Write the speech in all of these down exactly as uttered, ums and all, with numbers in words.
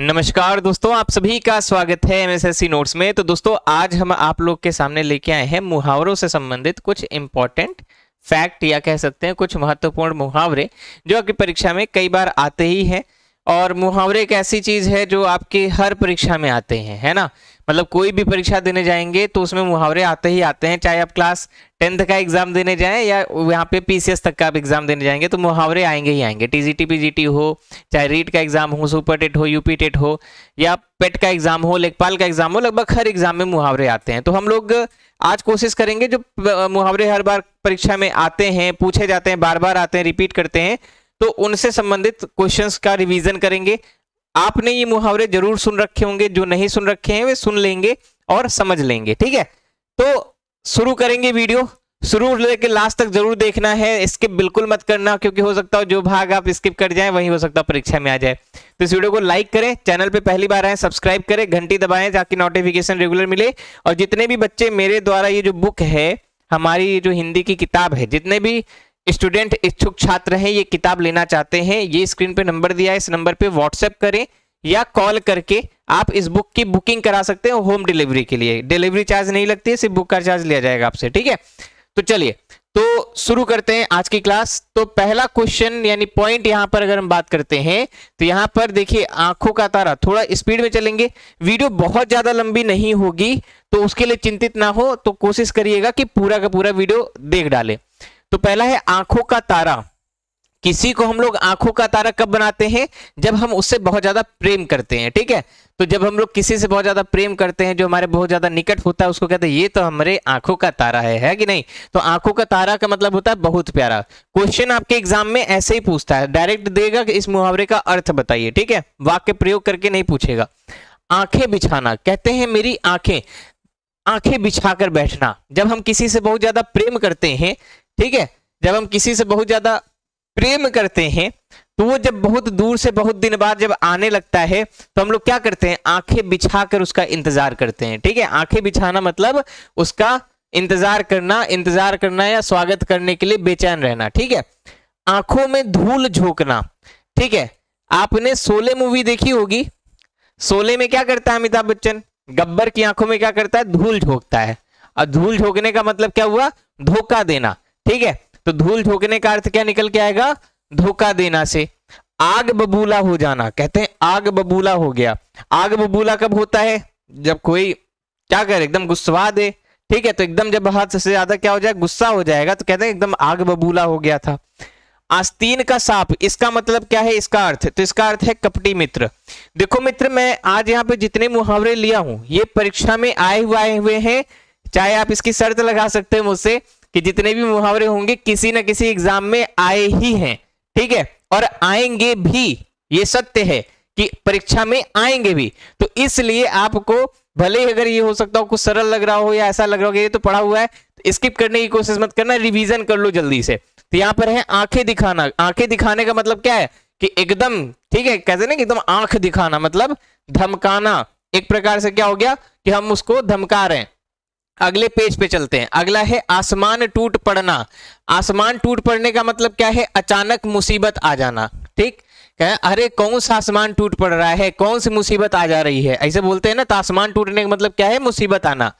नमस्कार दोस्तों, आप सभी का स्वागत है M S S C notes में। तो दोस्तों, आज हम आप लोग के सामने लेके आए हैं मुहावरों से संबंधित कुछ इम्पोर्टेंट फैक्ट, या कह सकते हैं कुछ महत्वपूर्ण मुहावरे जो आपकी परीक्षा में कई बार आते ही हैं। और मुहावरे एक ऐसी चीज़ है जो आपके हर परीक्षा में आते हैं, है ना। मतलब कोई भी परीक्षा देने जाएंगे तो उसमें मुहावरे आते ही आते हैं, चाहे आप क्लास टेंथ का एग्जाम देने जाएं या यहाँ पे पीसीएस तक का आप एग्जाम देने जाएंगे तो मुहावरे आएंगे ही आएंगे। टीजीटी पीजीटी हो, चाहे रीट का एग्जाम हो, सुपर टेट हो, यूपी टेट हो, या पेट का एग्जाम हो, लेखपाल का एग्जाम हो, लगभग हर एग्जाम में मुहावरे आते हैं। तो हम लोग आज कोशिश करेंगे जो मुहावरे हर बार परीक्षा में आते हैं, पूछे जाते हैं, बार बार आते हैं, रिपीट करते हैं, तो उनसे संबंधित क्वेश्चंस का रिवीजन करेंगे। आपने ये मुहावरे जरूर सुन रखे होंगे, जो नहीं सुन रखे हैं वे सुन लेंगे और समझ लेंगे, ठीक है। तो शुरू करेंगे वीडियो, शुरू लेके लास्ट तक जरूर देखना है, स्किप बिल्कुल मत करना, क्योंकि हो सकता हो जो भाग आप स्किप कर जाएं वही हो सकता है परीक्षा में आ जाए। तो इस वीडियो को लाइक करें, चैनल पे पहली बार आए सब्सक्राइब करें, घंटी दबाएं ताकि नोटिफिकेशन रेगुलर मिले। और जितने भी बच्चे मेरे द्वारा ये जो बुक है, हमारी जो हिंदी की किताब है, जितने भी स्टूडेंट इच्छुक छात्र हैं, ये किताब लेना चाहते हैं, ये स्क्रीन पे नंबर दिया है, इस नंबर पे व्हाट्सएप करें या कॉल करके आप इस बुक की बुकिंग करा सकते हैं होम डिलीवरी के लिए। डिलीवरी चार्ज नहीं लगती है, सिर्फ बुक का चार्ज लिया जाएगा आपसे, ठीक है। तो चलिए, तो शुरू करते हैं आज की क्लास। तो पहला क्वेश्चन यानी पॉइंट यहाँ पर अगर हम बात करते हैं तो यहाँ पर देखिए आंखों का तारा, थोड़ा स्पीड में चलेंगे, वीडियो बहुत ज्यादा लंबी नहीं होगी तो उसके लिए चिंतित ना हो, तो कोशिश करिएगा कि पूरा का पूरा वीडियो देख डाले। तो पहला है आंखों का तारा। किसी को हम लोग आंखों का तारा कब बनाते हैं? जब हम उससे बहुत ज्यादा प्रेम करते हैं, ठीक है। तो जब हम लोग किसी से बहुत ज्यादा प्रेम करते हैं, जो हमारे बहुत ज्यादा निकट होता है, उसको कहते हैं ये तो हमारे आंखों का तारा है, है कि नहीं। तो आंखों का तारा का मतलब होता है बहुत प्यारा। क्वेश्चन आपके एग्जाम में ऐसे ही पूछता है, डायरेक्ट देगा कि इस मुहावरे का अर्थ बताइए, ठीक है, वाक्य प्रयोग करके नहीं पूछेगा। आंखें बिछाना, कहते हैं मेरी आंखें, आंखें बिछाकर बैठना। जब हम किसी से बहुत ज्यादा प्रेम करते हैं, ठीक है, जब हम किसी से बहुत ज्यादा प्रेम करते हैं तो वो जब बहुत दूर से बहुत दिन बाद जब आने लगता है तो हम लोग क्या करते हैं, आंखें बिछाकर उसका इंतजार करते हैं, ठीक है। आंखें बिछाना मतलब उसका इंतजार करना, इंतजार करना या स्वागत करने के लिए बेचैन रहना, ठीक है। आंखों में धूल झोंकना, ठीक है। आपने शोले मूवी देखी होगी, शोले में क्या करता है अमिताभ बच्चन, गब्बर की आंखों में क्या करता है, धूल झोंकता है। और धूल झोंकने का मतलब क्या हुआ, धोखा देना, ठीक है। तो धूल झोंकने का अर्थ क्या निकल के आएगा, धोखा देना से। आग बबूला हो जाना, कहते हैं आग बबूला हो गया। आग बबूला कब होता है, जब कोई क्या करे, एकदम गुस्सा दे, ठीक है। तो एकदम जब हद से ज्यादा क्या हो जाए, गुस्सा हो जाएगा, तो कहते हैं एकदम आग बबूला हो गया था। आस्तीन का सांप, इसका मतलब क्या है, इसका अर्थ, तो इसका अर्थ है कपटी मित्र। देखो मित्र, मैं आज यहाँ पे जितने मुहावरे लिया हूं ये परीक्षा में आए हुए आए हुए हैं। चाहे आप इसकी शर्त लगा सकते हैं मुझसे कि जितने भी मुहावरे होंगे किसी ना किसी एग्जाम में आए ही हैं, ठीक है, और आएंगे भी, ये सत्य है कि परीक्षा में आएंगे भी। तो इसलिए आपको भले ही अगर ये हो सकता हो कुछ सरल लग रहा हो या ऐसा लग रहा हो ये तो पढ़ा हुआ है, तो स्किप करने की कोशिश मत करना, रिवीजन कर लो जल्दी से। तो यहाँ पर है आंखें दिखाना। आंखें दिखाने का मतलब क्या है कि एकदम, ठीक है, कहते ना कि एकदम आंख दिखाना मतलब धमकाना। एक प्रकार से क्या हो गया कि हम उसको धमका रहे हैं। अगले पेज पे चलते हैं। अगला है आसमान टूट पड़ना। आसमान टूट पड़ने का मतलब क्या है, अचानक मुसीबत आ जाना, ठीक है। अरे कौन सा आसमान टूट पड़ रहा है, कौन सी मुसीबत आ जा रही है, ऐसे बोलते हैं ना। तो आसमान टूटने का मतलब क्या है, मुसीबत आना।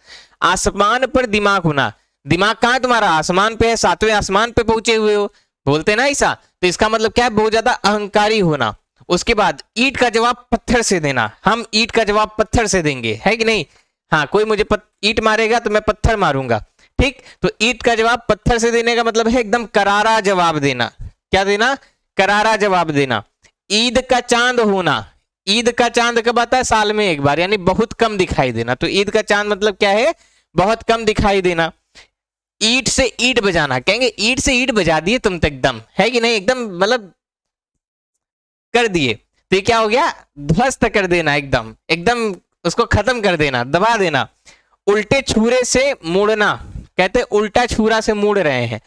आसमान पर दिमाग होना, दिमाग कहाँ है तुम्हारा, आसमान पे है, सातवें आसमान पे पहुंचे हुए हो, बोलते ना ऐसा। तो इसका मतलब क्या है, बहुत ज्यादा अहंकारी होना। उसके बाद ईंट का जवाब पत्थर से देना, हम ईंट का जवाब पत्थर से देंगे, है कि नहीं। हाँ, कोई मुझे ईंट मारेगा तो मैं पत्थर मारूंगा, ठीक। तो ईंट का जवाब पत्थर से देने का मतलब है एकदम करारा जवाब देना। क्या देना, करारा जवाब देना। ईद का चांद होना, ईद का चांद कब आता है, साल में एक बार, यानी बहुत कम दिखाई देना। तो ईद का चांद मतलब क्या है, बहुत कम दिखाई देना। ईंट से ईंट बजाना, कहेंगे ईंट से ईंट बजा दिए तुम तो एकदम, है कि नहीं, एकदम मतलब कर दिए। तो ये क्या हो गया, ध्वस्त कर देना, एकदम एकदम उसको खत्म कर देना, दबा देना। उल्टे छुरे से मुड़ना, कहते उल्टा छुरा से मुड़ रहे हैं।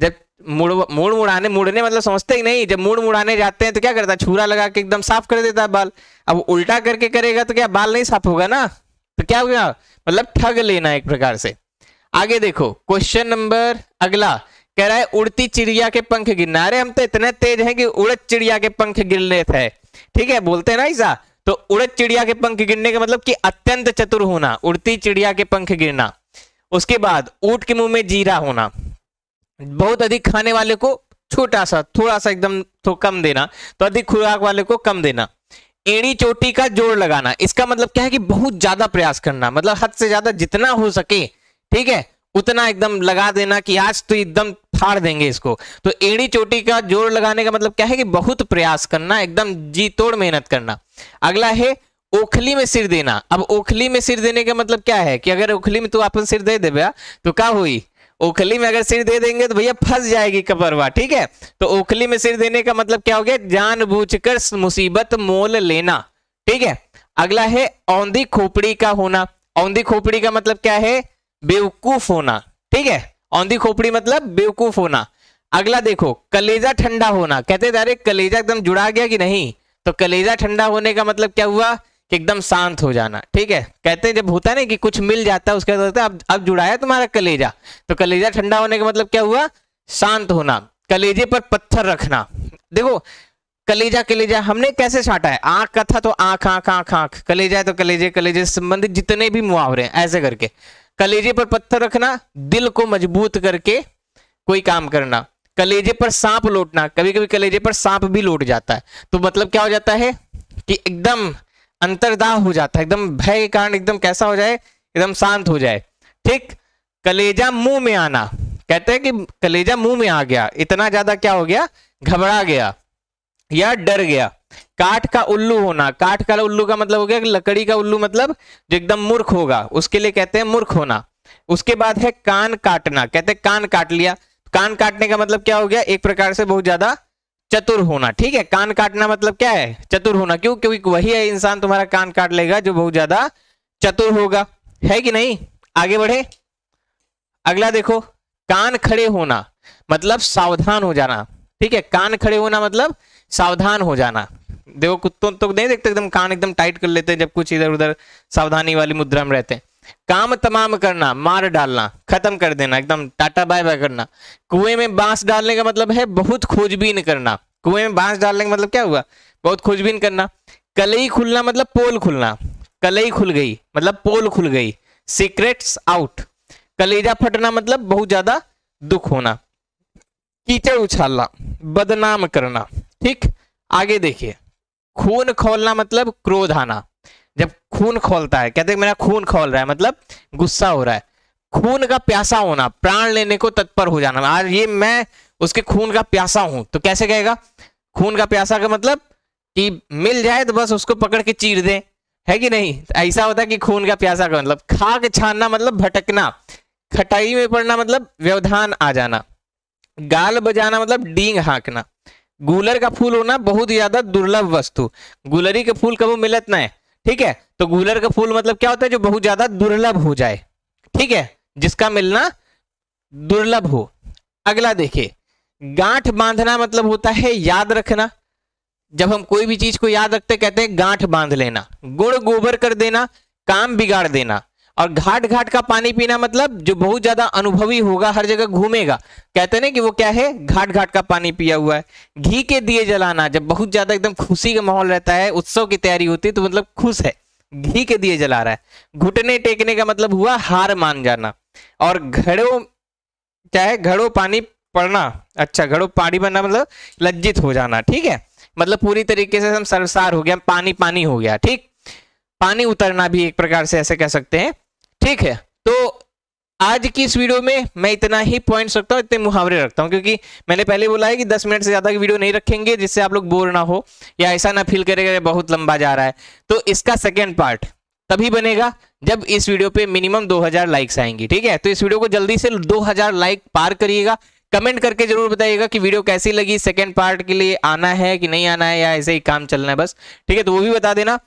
जब मुड़ मुड़ मुड़ाने मुड़ने मतलब समझते ही नहीं, जब मुड़ मुड़ाने जाते हैं तो क्या करता है, छुरा लगा के एकदम साफ कर देता है बाल। अब उल्टा करके करेगा तो क्या बाल नहीं साफ होगा ना, तो क्या हो गया, मतलब ठग लेना एक प्रकार से। आगे देखो क्वेश्चन नंबर अगला कह रहा है उड़ती चिड़िया के पंख गिरना। अरे हम तो इतने तेज हैं कि उड़त चिड़िया के पंख गिर लेते हैं, ठीक है, बोलते हैं ना ऐसा। तो उड़त चिड़िया के पंख गिरने का मतलब कि अत्यंत चतुर होना, उड़ती चिड़िया के पंख गिरना। उसके बाद ऊंट के मुंह में जीरा होना, बहुत अधिक खाने वाले को छोटा सा थोड़ा सा एकदम तो कम देना, तो अधिक खुराक वाले को कम देना। एड़ी चोटी का जोर लगाना, इसका मतलब क्या है कि बहुत ज्यादा प्रयास करना, मतलब हद से ज्यादा जितना हो सके, ठीक है, उतना एकदम लगा देना कि आज तो एकदम फाड़ देंगे इसको। तो एड़ी चोटी का जोर लगाने का मतलब क्या है कि बहुत प्रयास करना, एकदम जी तोड़ मेहनत करना। अगला है ओखली में सिर देना। अब ओखली में सिर देने का मतलब क्या है कि अगर ओखली में तू अपन सिर दे दे भैया तो क्या हुई, ओखली में अगर सिर दे देंगे तो भैया फंस जाएगी कपरवा, ठीक है। तो ओखली में सिर देने का मतलब क्या हो गया, जानबूझकर मुसीबत मोल लेना, ठीक है। अगला है औंधी खोपड़ी का होना। औंधी खोपड़ी का मतलब क्या है, बेवकूफ होना, ठीक है। औंधी खोपड़ी मतलब बेवकूफ होना। अगला देखो, कलेजा ठंडा होना। कहते थे अरे कलेजा एकदम जुड़ा गया कि नहीं, तो कलेजा ठंडा होने का मतलब क्या हुआ कि एकदम शांत हो जाना, ठीक है। कहते हैं जब होता है ना कि कुछ मिल जाता है उसके बाद अब अब जुड़ाया तुम्हारा कलेजा, तो कलेजा ठंडा होने का मतलब क्या हुआ, शांत होना। कलेजे पर पत्थर रखना। देखो कलेजा कलेजा हमने कैसे छाटा है, आंख का था तो आंख आंख आंख आंख, कलेजा है तो कलेजे कलेजे से संबंधित जितने भी मुहावरे हैं ऐसे करके। कलेजे पर पत्थर रखना, दिल को मजबूत करके कोई काम करना। कलेजे पर सांप लौटना, कभी कभी कलेजे पर सांप भी लौट जाता है, तो मतलब क्या हो जाता है कि एकदम अंतर्दाह हो जाता है, एकदम भय के कारण एकदम कैसा हो जाए, एकदम शांत हो जाए, ठीक। कलेजा मुंह में आना, कहते हैं कि कलेजा मुंह में आ गया, इतना ज्यादा क्या हो गया, घबरा गया या डर गया। काठ का उल्लू होना। काठ का उल्लू का मतलब हो गया लकड़ी का उल्लू, मतलब जो एकदम मूर्ख होगा उसके लिए कहते हैं मूर्ख होना। उसके बाद है कान काटना, कहते हैं कान काट लिया। कान काटने का मतलब क्या हो गया, एक प्रकार से बहुत ज्यादा चतुर होना, ठीक है। कान काटना मतलब क्या है, चतुर होना। क्यों, क्योंकि वही है इंसान तुम्हारा कान काट लेगा जो बहुत ज्यादा चतुर होगा, है कि नहीं। आगे बढ़े, अगला देखो, कान खड़े होना मतलब सावधान हो जाना, ठीक है। कान खड़े होना मतलब सावधान हो जाना। देखो कुत्तों तो नहीं देखते एकदम कान एकदम टाइट कर लेते हैं जब कुछ इधर उधर सावधानी वाली मुद्रा में रहते हैं। काम तमाम करना, मार डालना, खत्म कर देना, एकदम टाटा बाय बाय करना। कुएं में बांस डालने का मतलब है बहुत खोजबीन करना। कुएं में बांस डालने का मतलब क्या हुआ, बहुत खोजबीन करना। कलई खुलना मतलब पोल खुलना। कलई खुल गई मतलब पोल खुल गई, सीक्रेट्स आउट। कलेजा फटना मतलब बहुत ज्यादा दुख होना। कीचड़ उछालना, बदनाम करना, ठीक। आगे देखिए, खून खौलना मतलब क्रोध आना। जब खून खौलता है कहते हैं मेरा खून खौल रहा है, मतलब गुस्सा हो रहा है। खून का प्यासा होना, प्राण लेने को तत्पर हो जाना। आज ये मैं उसके खून का प्यासा हूं, तो कैसे कहेगा, खून का प्यासा का मतलब कि मिल जाए तो बस उसको पकड़ के चीर दे, है कि नहीं। ऐसा होता है कि खून का प्यासा का मतलब। खाक छानना मतलब भटकना। खटाई में पड़ना मतलब व्यवधान आ जाना। गाल बजाना मतलब डींग हाँकना। गुलर का फूल होना बहुत ज्यादा दुर्लभ वस्तु। गुलरी के फूल कभी मिलत ना है, ठीक है। तो गुलर का फूल मतलब क्या होता है, जो बहुत ज्यादा दुर्लभ हो जाए, ठीक है, जिसका मिलना दुर्लभ हो। अगला देखिए, गांठ बांधना मतलब होता है याद रखना। जब हम कोई भी चीज को याद रखते कहते हैं गांठ बांध लेना। गुड़ गोबर कर देना, काम बिगाड़ देना। और घाट घाट का पानी पीना मतलब जो बहुत ज्यादा अनुभवी होगा, हर जगह घूमेगा, कहते ना कि वो क्या है, घाट घाट का पानी पिया हुआ है। घी के दिए जलाना, जब बहुत ज्यादा एकदम खुशी का माहौल रहता है, उत्सव की तैयारी होती है, तो मतलब खुश है, घी के दिए जला रहा है। घुटने टेकने का मतलब हुआ हार मान जाना। और घड़ों क्या है, घड़ों पानी पड़ना, अच्छा घड़ों पानी पड़ना मतलब लज्जित हो जाना, ठीक है, मतलब पूरी तरीके से हम सरसार हो गया, पानी पानी हो गया, ठीक। पानी उतरना भी एक प्रकार से ऐसे कह सकते हैं, ठीक है। तो आज की इस वीडियो में मैं इतना ही पॉइंट्स रखता हूँ, इतने मुहावरे रखता हूँ, क्योंकि मैंने पहले बोला है कि दस मिनट से ज़्यादा की वीडियो नहीं रखेंगे, जिससे आप लोग बोर ना हो या ऐसा ना फील करेगा बहुत लंबा जा रहा है। तो इसका सेकंड पार्ट तभी बनेगा जब इस वीडियो पे मिनिमम दो हज़ार लाइक्स आएंगी, ठीक है। तो इस वीडियो को जल्दी से दो हज़ार लाइक पार करिएगा। कमेंट करके जरूर बताइएगा कि वीडियो कैसी लगी, सेकेंड पार्ट के लिए आना है कि नहीं आना है, या ऐसे ही काम चलना है बस, ठीक है, तो वो भी बता देना।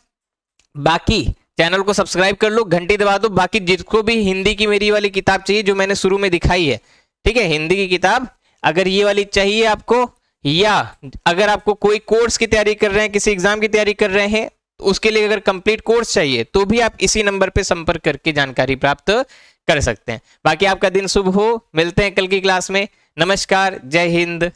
बाकी चैनल को सब्सक्राइब कर लो, घंटी दबा दो। बाकी जिसको भी हिंदी की मेरी वाली किताब चाहिए जो मैंने शुरू में दिखाई है, ठीक है, हिंदी की किताब अगर ये वाली चाहिए आपको, या अगर आपको कोई कोर्स की तैयारी कर रहे हैं, किसी एग्जाम की तैयारी कर रहे हैं, तो उसके लिए अगर कंप्लीट कोर्स चाहिए तो भी आप इसी नंबर पर संपर्क करके जानकारी प्राप्त कर सकते हैं। बाकी आपका दिन शुभ हो, मिलते हैं कल की क्लास में। नमस्कार, जय हिंद।